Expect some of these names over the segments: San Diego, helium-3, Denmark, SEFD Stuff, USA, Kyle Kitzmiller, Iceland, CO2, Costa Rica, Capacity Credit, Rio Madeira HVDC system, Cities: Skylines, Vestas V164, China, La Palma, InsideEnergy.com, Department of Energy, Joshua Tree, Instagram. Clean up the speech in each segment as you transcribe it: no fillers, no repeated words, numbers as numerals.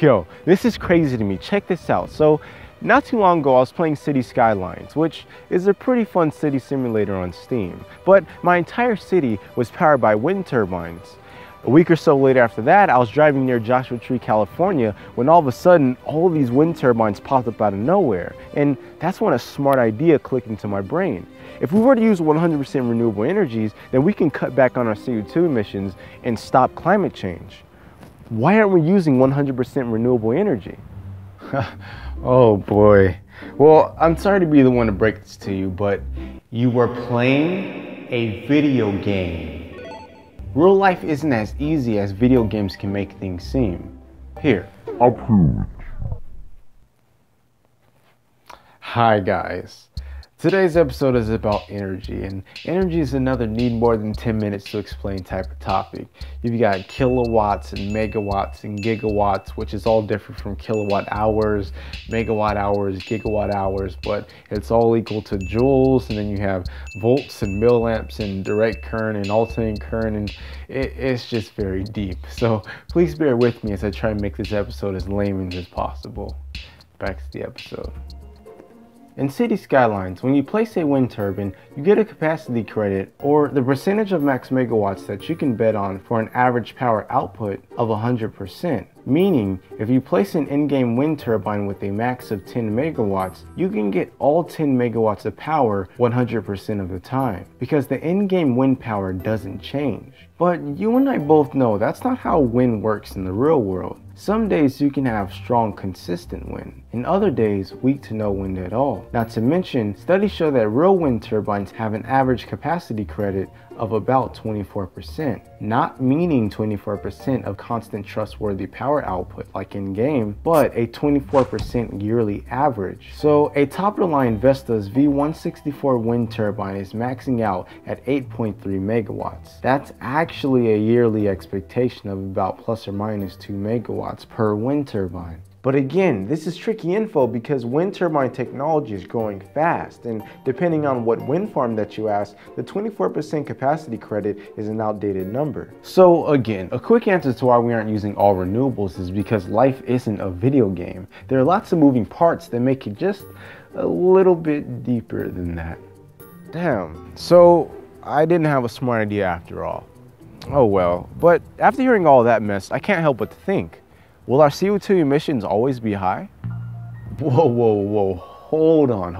Yo, this is crazy to me. Check this out. So not too long ago, I was playing Cities: Skylines, which is a pretty fun city simulator on Steam, but my entire city was powered by wind turbines. A week or so later after that, I was driving near Joshua Tree, California, when all of a sudden, all these wind turbines popped up out of nowhere. And that's when a smart idea clicked into my brain. If we were to use 100% renewable energies, then we can cut back on our CO2 emissions and stop climate change. Why aren't we using 100% renewable energy? Oh boy. Well, I'm sorry to be the one to break this to you, but you were playing a video game. Real life isn't as easy as video games can make things seem. Here, I'll prove it. Hi guys. Today's episode is about energy, and energy is another need more than 10 minutes to explain type of topic. You've got kilowatts and megawatts and gigawatts, which is all different from kilowatt hours, megawatt hours, gigawatt hours, but it's all equal to joules. And then you have volts and milliamps and direct current and alternating current, and it's just very deep. So please bear with me as I try and make this episode as layman as possible. Back to the episode. In Cities: Skylines, when you place a wind turbine, you get a capacity credit, or the percentage of max megawatts that you can bet on for an average power output of 100%. Meaning, if you place an in-game wind turbine with a max of 10 megawatts, you can get all 10 megawatts of power 100% of the time, because the in-game wind power doesn't change. But you and I both know that's not how wind works in the real world. Some days you can have strong, consistent wind, and other days weak to no wind at all. Not to mention, studies show that real wind turbines have an average capacity credit of about 24%, not meaning 24% of constant trustworthy power output like in game, but a 24% yearly average. So a top-of-the-line Vestas V164 wind turbine is maxing out at 8.3 megawatts. That's actually a yearly expectation of about plus or minus 2 megawatts per wind turbine. But again, this is tricky info because wind turbine technology is growing fast, and depending on what wind farm that you ask, the 24% capacity credit is an outdated number. So again, a quick answer to why we aren't using all renewables is because life isn't a video game. There are lots of moving parts that make it just a little bit deeper than that. Damn, so I didn't have a smart idea after all. Oh well, but after hearing all that mess, I can't help but to think, will our CO2 emissions always be high? Whoa, whoa, whoa, hold on.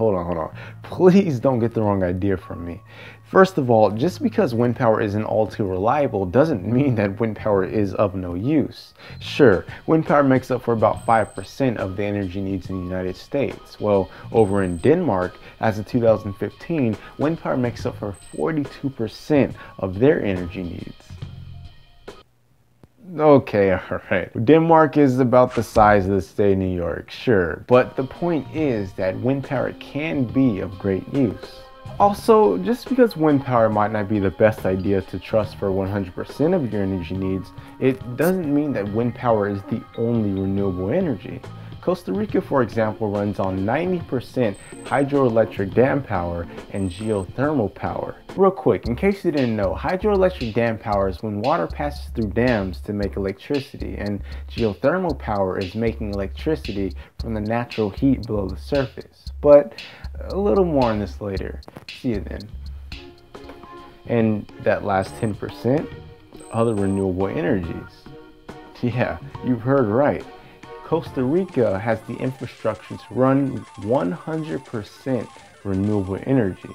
Please don't get the wrong idea from me. First of all, just because wind power isn't all too reliable doesn't mean that wind power is of no use. Sure, wind power makes up for about 5% of the energy needs in the United States. Well, over in Denmark, as of 2015, wind power makes up for 42% of their energy needs. Okay, alright. Denmark is about the size of the state of New York, sure, but the point is that wind power can be of great use. Also, just because wind power might not be the best idea to trust for 100% of your energy needs, it doesn't mean that wind power is the only renewable energy. Costa Rica, for example, runs on 90% hydroelectric dam power and geothermal power. Real quick, in case you didn't know, hydroelectric dam power is when water passes through dams to make electricity, and geothermal power is making electricity from the natural heat below the surface. But a little more on this later. See you then. And that last 10%? Other renewable energies. Yeah, you've heard right. Costa Rica has the infrastructure to run 100% renewable energy.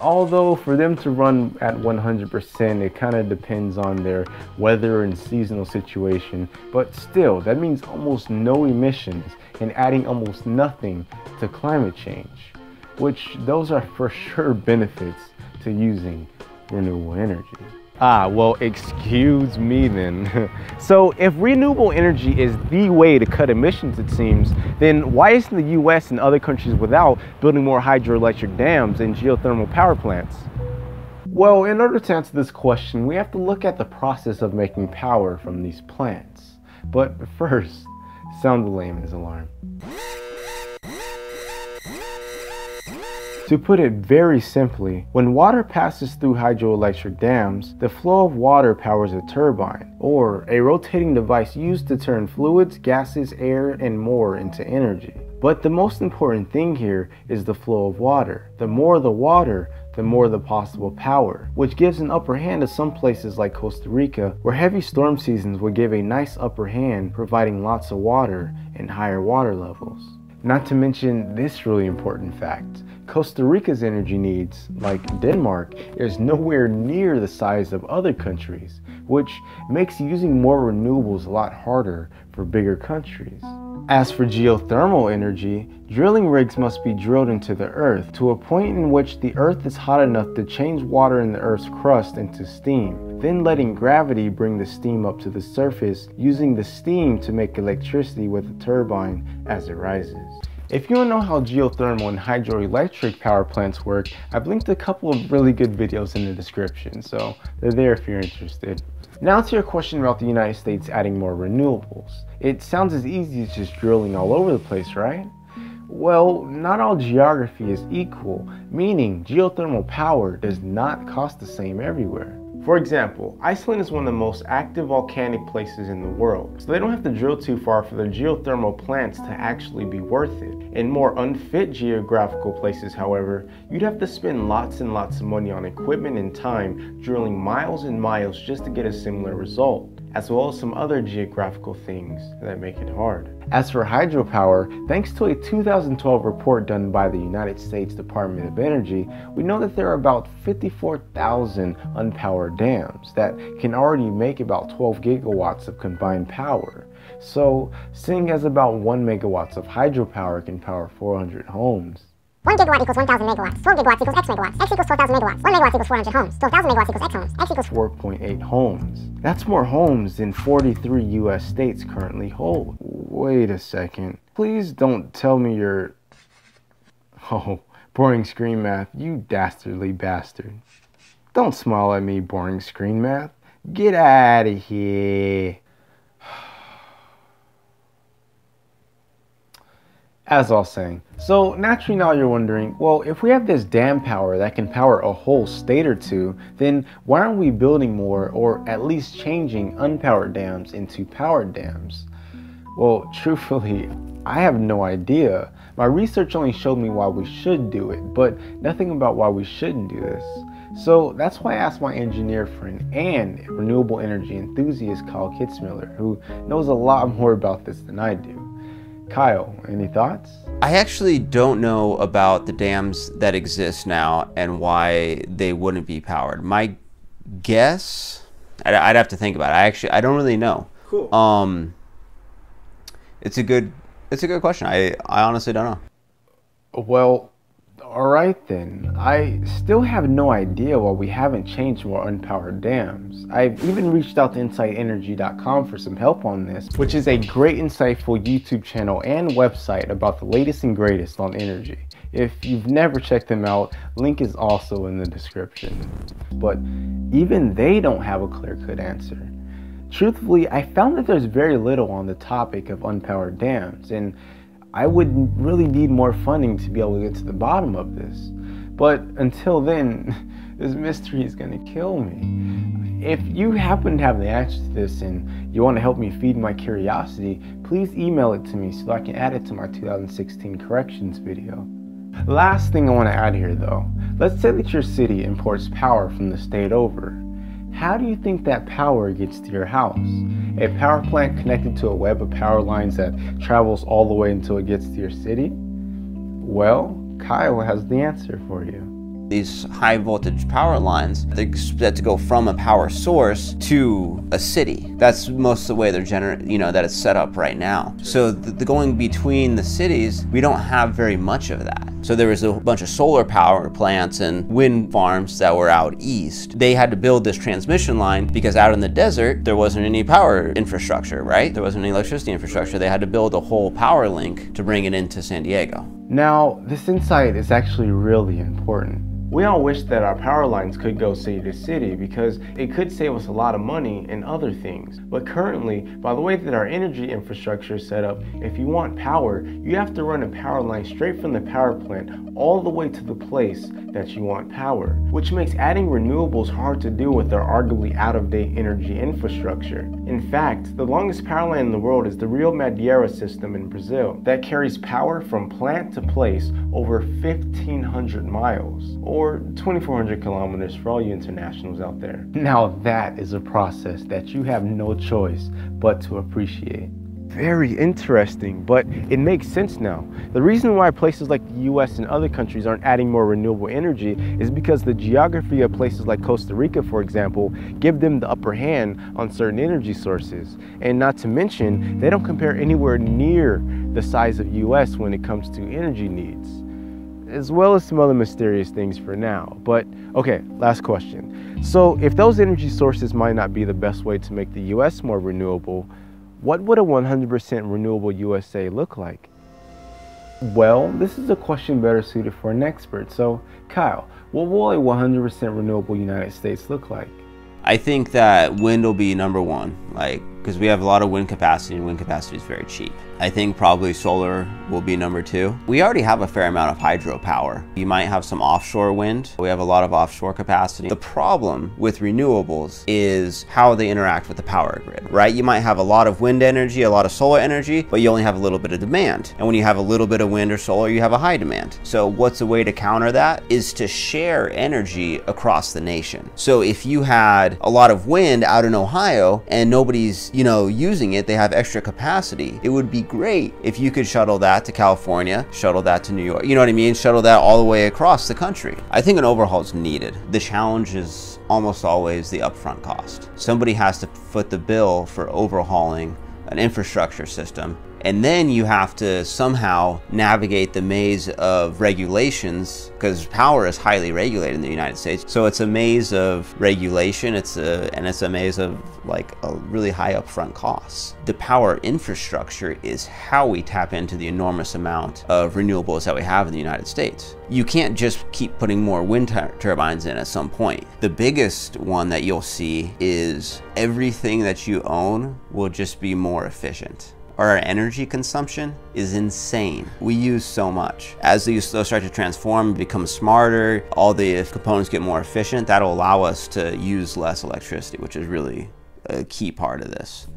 Although for them to run at 100%, it kind of depends on their weather and seasonal situation, but still, that means almost no emissions and adding almost nothing to climate change, which those are for sure benefits to using renewable energy. Ah, well, excuse me then. So if renewable energy is the way to cut emissions, it seems, then why isn't the US and other countries without building more hydroelectric dams and geothermal power plants? Well, in order to answer this question, we have to look at the process of making power from these plants. But first, sound the layman's alarm. To put it very simply, when water passes through hydroelectric dams, the flow of water powers a turbine, or a rotating device used to turn fluids, gases, air, and more into energy. But the most important thing here is the flow of water. The more the water, the more the possible power, which gives an upper hand to some places like Costa Rica, where heavy storm seasons would give a nice upper hand, providing lots of water and higher water levels. Not to mention this really important fact, Costa Rica's energy needs, like Denmark, is nowhere near the size of other countries, which makes using more renewables a lot harder for bigger countries. As for geothermal energy, drilling rigs must be drilled into the earth to a point in which the earth is hot enough to change water in the earth's crust into steam, then letting gravity bring the steam up to the surface, using the steam to make electricity with a turbine as it rises. If you want to know how geothermal and hydroelectric power plants work, I've linked a couple of really good videos in the description, so they're there if you're interested. Now to your question about the United States adding more renewables. It sounds as easy as just drilling all over the place, right? Well, not all geography is equal, meaning geothermal power does not cost the same everywhere. For example, Iceland is one of the most active volcanic places in the world, so they don't have to drill too far for their geothermal plants to actually be worth it. In more unfit geographical places, however, you'd have to spend lots and lots of money on equipment and time, drilling miles and miles just to get a similar result, as well as some other geographical things that make it hard. As for hydropower, thanks to a 2012 report done by the United States Department of Energy, we know that there are about 54,000 unpowered dams that can already make about 12 gigawatts of combined power. So, seeing as about 1 megawatt of hydropower can power 400 homes. 1 gigawatt equals 1,000 megawatts, 12 gigawatts equals x megawatts, x equals 12,000 megawatts, 1 megawatt equals 400 homes, 12,000 megawatts equals x homes, x equals 4.8 homes. That's more homes than 43 US states currently hold. Wait a second. Please don't tell me you're... Oh, boring screen math, you dastardly bastard. Don't smile at me, boring screen math. Get out of here. As I was saying, so naturally now you're wondering, well, if we have this dam power that can power a whole state or two, then why aren't we building more, or at least changing unpowered dams into powered dams? Well, truthfully, I have no idea. My research only showed me why we should do it, but nothing about why we shouldn't do this. So that's why I asked my engineer friend and renewable energy enthusiast Kyle Kitzmiller, who knows a lot more about this than I do. Kyle, any thoughts? I actually don't know about the dams that exist now and why they wouldn't be powered. My guess, I'd have to think about it. I don't really know. Cool. It's a good question. I honestly don't know. Well, all right then. I still have no idea why we haven't changed more unpowered dams. I've even reached out to InsideEnergy.com for some help on this, which is a great insightful YouTube channel and website about the latest and greatest on energy. If you've never checked them out, link is also in the description. But even they don't have a clear-cut answer. Truthfully, I found that there's very little on the topic of unpowered dams, and I would really need more funding to be able to get to the bottom of this. But until then, this mystery is gonna kill me. If you happen to have the answer to this and you want to help me feed my curiosity, please email it to me so I can add it to my 2016 corrections video. Last thing I want to add here though, let's say that your city imports power from the state over. How do you think that power gets to your house? A power plant connected to a web of power lines that travels all the way until it gets to your city? Well, Kyle has the answer for you. These high voltage power lines, they're expected to go from a power source to a city. That's most of the way they're that it's set up right now. So the going between the cities, we don't have very much of that. So there was a bunch of solar power plants and wind farms that were out east. They had to build this transmission line because out in the desert, there wasn't any power infrastructure, right? There wasn't any electricity infrastructure. They had to build a whole power link to bring it into San Diego. Now, this insight is actually really important. We all wish that our power lines could go city to city because it could save us a lot of money and other things. But currently, by the way that our energy infrastructure is set up, if you want power, you have to run a power line straight from the power plant all the way to the place that you want power, which makes adding renewables hard to do with our arguably out-of-date energy infrastructure. In fact, the longest power line in the world is the Rio Madeira system in Brazil that carries power from plant to place over 1,500 miles, or 2,400 kilometers for all you internationals out there. Now that is a process that you have no choice but to appreciate. Very interesting, but it makes sense now. The reason why places like the US and other countries aren't adding more renewable energy is because the geography of places like Costa Rica, for example, give them the upper hand on certain energy sources. And not to mention, they don't compare anywhere near the size of US when it comes to energy needs, as well as some other mysterious things for now. But okay, last question. So if those energy sources might not be the best way to make the US more renewable, what would a 100% renewable USA look like? Well, this is a question better suited for an expert. So Kyle, what will a 100% renewable United States look like? I think that wind will be number one, because we have a lot of wind capacity and wind capacity is very cheap. I think probably solar will be number two. We already have a fair amount of hydropower. You might have some offshore wind. We have a lot of offshore capacity. The problem with renewables is how they interact with the power grid, right? You might have a lot of wind energy, a lot of solar energy, but you only have a little bit of demand. And when you have a little bit of wind or solar, you have a high demand. So what's a way to counter that is to share energy across the nation. So if you had a lot of wind out in Ohio and nobody's using it, they have extra capacity. It would be great if you could shuttle that to California, shuttle that to New York, shuttle that all the way across the country. I think an overhaul is needed. The challenge is almost always the upfront cost. Somebody has to foot the bill for overhauling an infrastructure system. And then you have to somehow navigate the maze of regulations, because power is highly regulated in the United States. So it's a maze of regulation, it's a maze of a really high upfront costs. The power infrastructure is how we tap into the enormous amount of renewables that we have in the United States. You can't just keep putting more wind turbines in at some point. The biggest one that you'll see is everything that you own will just be more efficient. Our energy consumption is insane. We use so much. As these start to transform, become smarter, all the components get more efficient, that'll allow us to use less electricity, which is really a key part of this.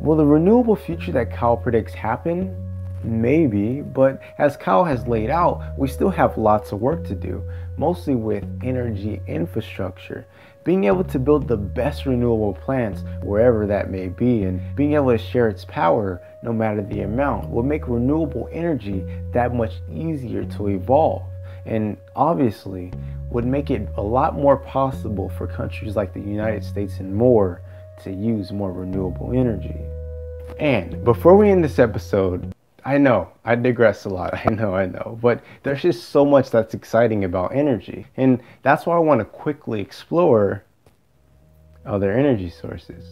Will the renewable future that Kyle predicts happen? Maybe, but as Kyle has laid out, we still have lots of work to do, mostly with energy infrastructure. Being able to build the best renewable plants, wherever that may be, and being able to share its power, no matter the amount, will make renewable energy that much easier to evolve, and obviously would make it a lot more possible for countries like the United States and more to use more renewable energy. And before we end this episode, I know, I digress a lot, I know, but there's just so much that's exciting about energy, and that's why I want to quickly explore other energy sources.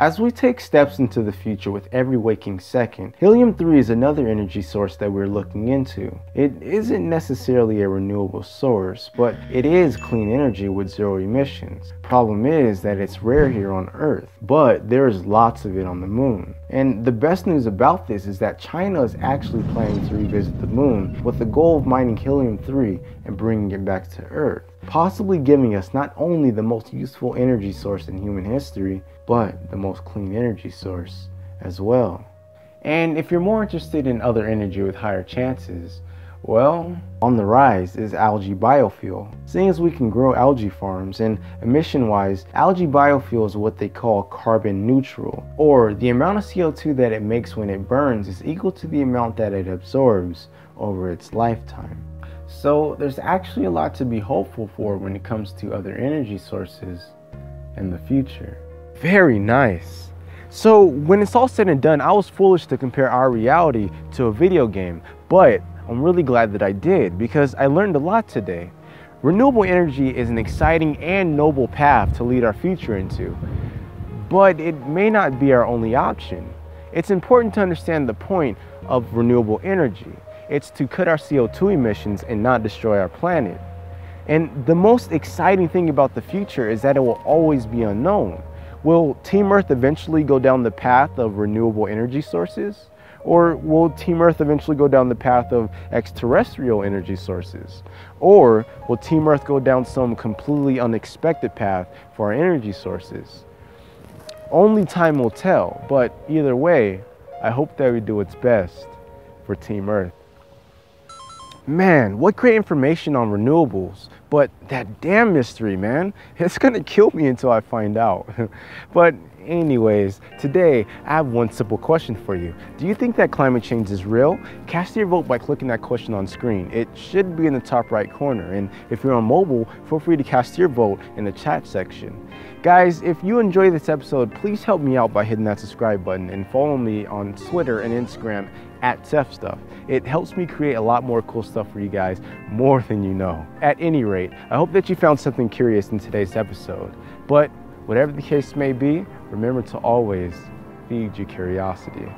As we take steps into the future with every waking second, helium-3 is another energy source that we're looking into. It isn't necessarily a renewable source, but it is clean energy with zero emissions. Problem is that it's rare here on Earth, but there is lots of it on the moon. And the best news about this is that China is actually planning to revisit the moon with the goal of mining helium-3 and bringing it back to Earth, possibly giving us not only the most useful energy source in human history, but the most clean energy source as well. And if you're more interested in other energy with higher chances, well, on the rise is algae biofuel. Seeing as we can grow algae farms, and emission-wise, algae biofuel is what they call carbon neutral, or the amount of CO2 that it makes when it burns is equal to the amount that it absorbs over its lifetime. So there's actually a lot to be hopeful for when it comes to other energy sources in the future. Very nice. So when it's all said and done, I was foolish to compare our reality to a video game, but I'm really glad that I did because I learned a lot today. Renewable energy is an exciting and noble path to lead our future into, but it may not be our only option. It's important to understand the point of renewable energy. It's to cut our CO2 emissions and not destroy our planet. And the most exciting thing about the future is that it will always be unknown. Will Team Earth eventually go down the path of renewable energy sources? Or will Team Earth eventually go down the path of extraterrestrial energy sources? Or will Team Earth go down some completely unexpected path for our energy sources? Only time will tell, but either way, I hope that we do its best for Team Earth. Man, what great information on renewables, but that damn mystery, man. It's gonna kill me until I find out. But anyways, today I have one simple question for you. Do you think that climate change is real? Cast your vote by clicking that question on screen. It should be in the top right corner. And if you're on mobile, feel free to cast your vote in the chat section. Guys, if you enjoy this episode, please help me out by hitting that subscribe button and follow me on Twitter and Instagram at SEFD Stuff. It helps me create a lot more cool stuff for you guys, more than you know. At any rate, I hope that you found something curious in today's episode. But whatever the case may be, remember to always feed your curiosity.